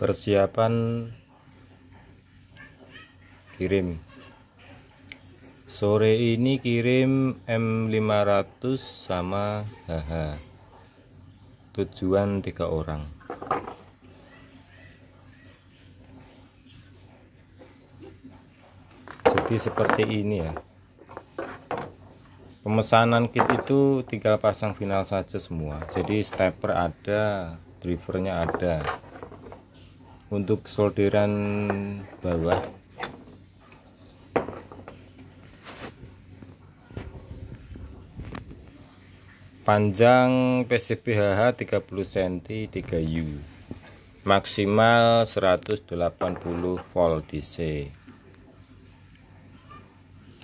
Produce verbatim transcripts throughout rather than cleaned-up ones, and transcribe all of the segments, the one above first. persiapan kirim. Sore ini kirim M lima ratus sama H H. Tujuan tiga orang. Jadi seperti ini ya. Pemesanan kit itu tinggal pasang final saja semua. Jadi stepper ada, drivernya ada. Untuk solderan bawah panjang P C B H H tiga puluh sentimeter tiga U, maksimal seratus delapan puluh volt D C.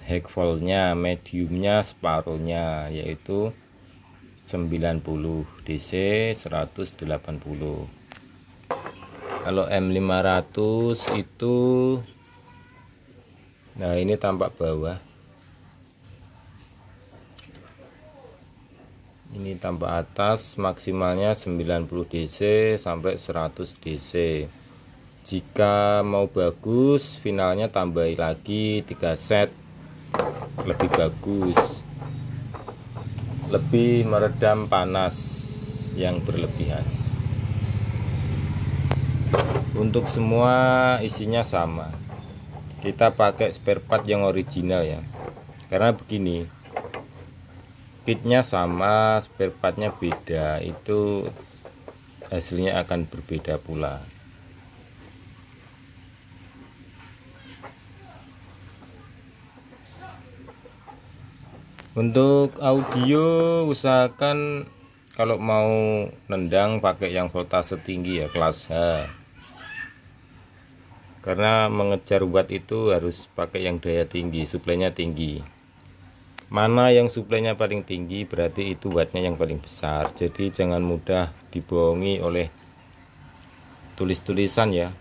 High voltnya, mediumnya, separuhnya yaitu sembilan puluh D C seratus delapan puluh. Kalau M lima ratus itu, nah ini tampak bawah, ini tambah atas, maksimalnya sembilan puluh D C sampai seratus D C. Jika mau bagus finalnya tambahi lagi tiga set lebih bagus, lebih meredam panas yang berlebihan. Untuk semua isinya sama, kita pakai spare part yang original ya, karena begini, kitnya sama, spare partnya beda, itu hasilnya akan berbeda pula. Untuk audio usahakan kalau mau nendang pakai yang voltase tinggi ya, kelas H, karena mengejar watt itu harus pakai yang daya tinggi, suplainya tinggi. Mana yang suplainya paling tinggi berarti itu wattnya yang paling besar. Jadi jangan mudah dibohongi oleh tulis-tulisan ya.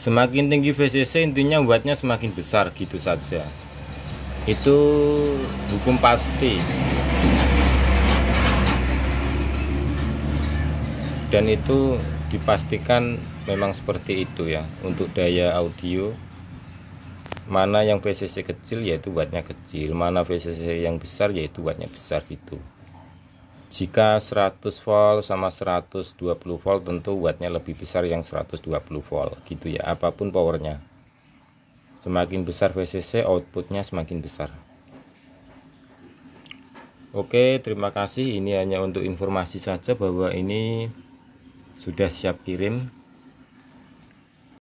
Semakin tinggi V C C intinya wattnya semakin besar, gitu saja. Itu hukum pasti. Dan itu dipastikan memang seperti itu ya. Untuk daya audio, mana yang V C C kecil yaitu wattnya kecil, mana V C C yang besar yaitu wattnya besar gitu. Jika seratus volt sama seratus dua puluh volt tentu wattnya lebih besar yang seratus dua puluh volt gitu ya, apapun powernya. Semakin besar V C C outputnya semakin besar. Oke, terima kasih. Ini hanya untuk informasi saja bahwa ini sudah siap kirim.